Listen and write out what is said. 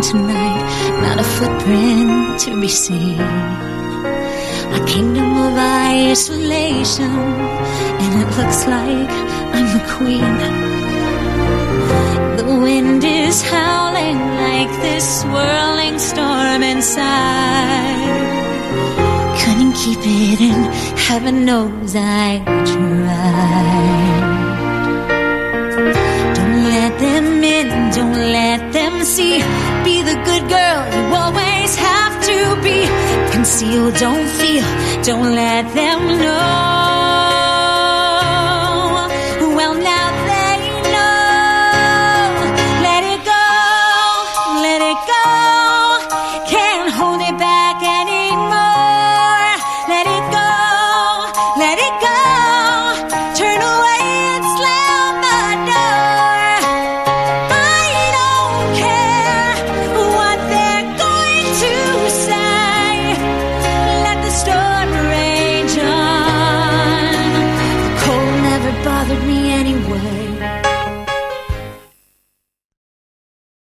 alone tonight, not a footprint to be seen. A kingdom of isolation, and it looks like I'm the queen. The wind is howling like this swirling storm inside. Couldn't keep it in, heaven knows I tried. Them in, don't let them see. Be the good girl you always have to be. Conceal, don't feel, don't let them know.